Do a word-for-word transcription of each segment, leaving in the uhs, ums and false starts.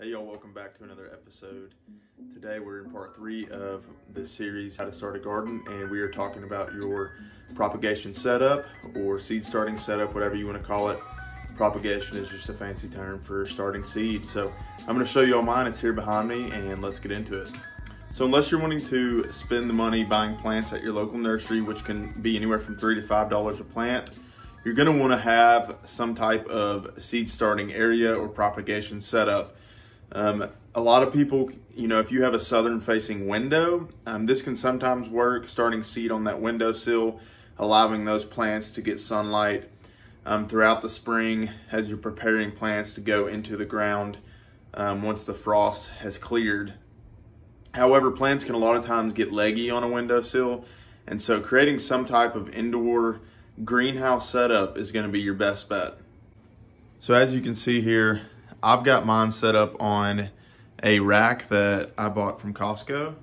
Hey y'all, welcome back to another episode. Today we're in part three of this series, How to Start a Garden, and we are talking about your propagation setup or seed starting setup, whatever you want to call it. Propagation is just a fancy term for starting seeds. So I'm going to show you all mine. It's here behind me and let's get into it. So unless you're wanting to spend the money buying plants at your local nursery, which can be anywhere from three to five dollars a plant, you're going to want to have some type of seed starting area or propagation setup. Um, a lot of people, you know, if you have a southern facing window, um, this can sometimes work, starting seed on that windowsill, allowing those plants to get sunlight um, throughout the spring as you're preparing plants to go into the ground um, once the frost has cleared. However, plants can a lot of times get leggy on a windowsill, and so creating some type of indoor greenhouse setup is going to be your best bet. So as you can see here, I've got mine set up on a rack that I bought from Costco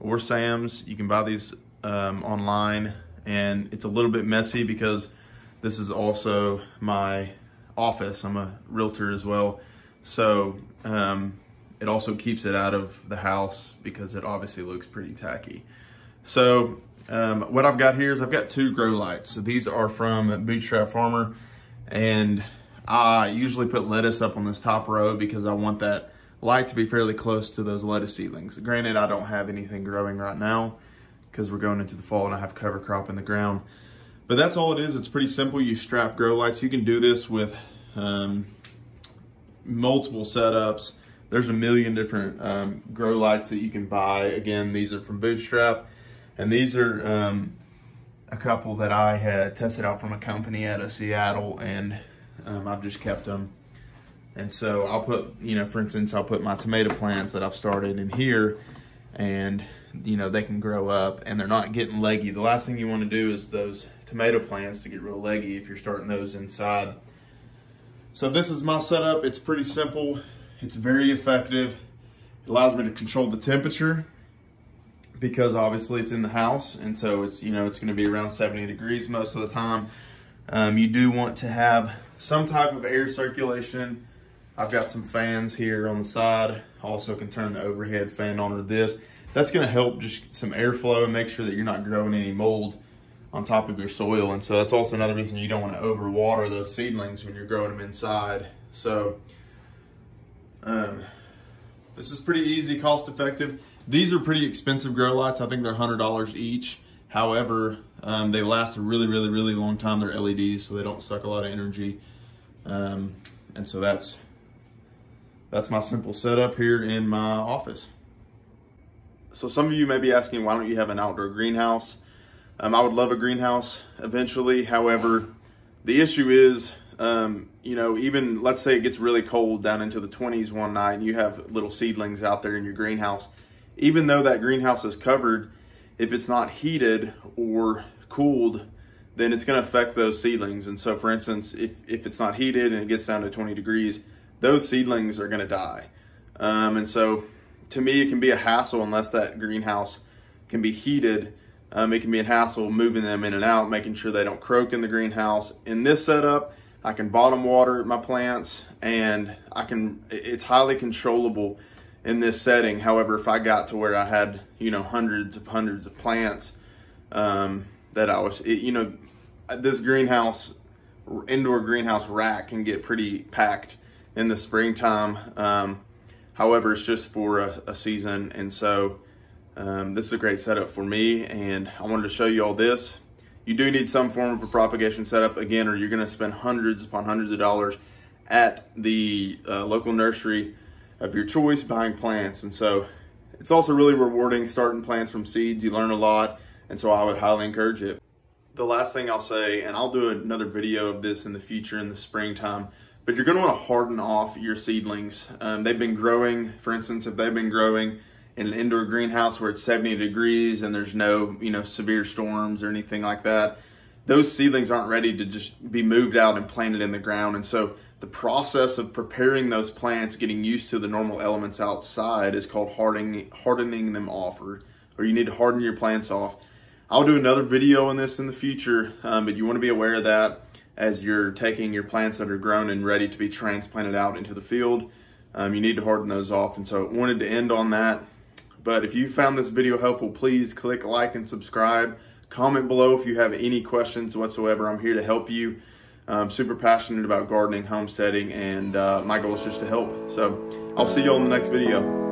or Sam's. You can buy these um, online, and it's a little bit messy because this is also my office. I'm a realtor as well. So um, it also keeps it out of the house because it obviously looks pretty tacky. So um, what I've got here is I've got two grow lights. So these are from Bootstrap Farmer, and I usually put lettuce up on this top row because I want that light to be fairly close to those lettuce seedlings. Granted, I don't have anything growing right now because we're going into the fall and I have cover crop in the ground. But that's all it is. It's pretty simple. You strap grow lights. You can do this with um, multiple setups. There's a million different um, grow lights that you can buy. Again, these are from Bootstrap, and these are um, a couple that I had tested out from a company out of Seattle, and Um, I've just kept them. And so I'll put, you know, for instance, I'll put my tomato plants that I've started in here, and, you know, they can grow up and they're not getting leggy. The last thing you want to do is those tomato plants to get real leggy if you're starting those inside. So this is my setup. It's pretty simple. It's very effective. It allows me to control the temperature because obviously it's in the house. And so it's, you know, it's going to be around seventy degrees most of the time. Um, you do want to have some type of air circulation. I've got some fans here on the side. Also can turn the overhead fan on to this. That's gonna help just some airflow and make sure that you're not growing any mold on top of your soil. And so that's also another reason you don't wanna overwater those seedlings when you're growing them inside. So um, this is pretty easy, cost effective. These are pretty expensive grow lights. I think they're one hundred dollars each. However, um, they last a really, really, really long time. They're L E Ds, so they don't suck a lot of energy. Um, and so that's, that's my simple setup here in my office. So some of you may be asking, why don't you have an outdoor greenhouse? Um, I would love a greenhouse eventually. However, the issue is, um, you know, even let's say it gets really cold down into the twenties one night and you have little seedlings out there in your greenhouse. Even though that greenhouse is covered, if it's not heated or cooled, then it's going to affect those seedlings. And so, for instance, if, if it's not heated and it gets down to twenty degrees, those seedlings are going to die. Um, and so, to me, it can be a hassle unless that greenhouse can be heated. Um, it can be a hassle moving them in and out, making sure they don't croak in the greenhouse. In this setup, I can bottom water my plants, and I can. It's highly controllable in this setting. However, if I got to where I had, you know, hundreds of hundreds of plants um, that I was, it, you know, this greenhouse, indoor greenhouse rack can get pretty packed in the springtime. Um, however, it's just for a, a season. And so um, this is a great setup for me. And I wanted to show you all this. You do need some form of a propagation setup again, or you're gonna spend hundreds upon hundreds of dollars at the uh, local nursery of your choice buying plants. And so it's also really rewarding starting plants from seeds. You learn a lot, and so I would highly encourage it. The last thing I'll say, and I'll do another video of this in the future in the springtime, but you're going to want to harden off your seedlings. Um, they've been growing, for instance, if they've been growing in an indoor greenhouse where it's seventy degrees and there's no, you know, severe storms or anything like that, those seedlings aren't ready to just be moved out and planted in the ground. And so the process of preparing those plants, getting used to the normal elements outside, is called hardening, hardening them off, or, or you need to harden your plants off. I'll do another video on this in the future, um, but you want to be aware of that as you're taking your plants that are grown and ready to be transplanted out into the field. um, you need to harden those off. And so I wanted to end on that. But if you found this video helpful, please click like and subscribe. Comment below if you have any questions whatsoever. I'm here to help you. I'm super passionate about gardening, homesteading, and uh, my goal is just to help. So I'll see you all in the next video.